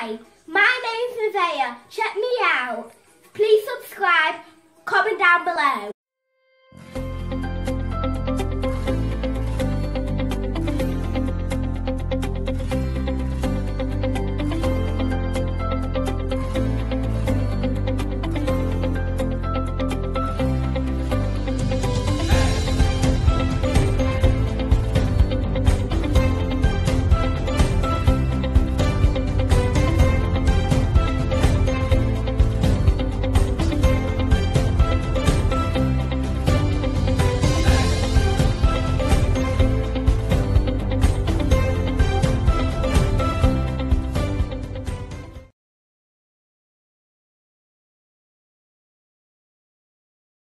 Hi, my name's Nevaeh. Check me out. Please subscribe, comment down below.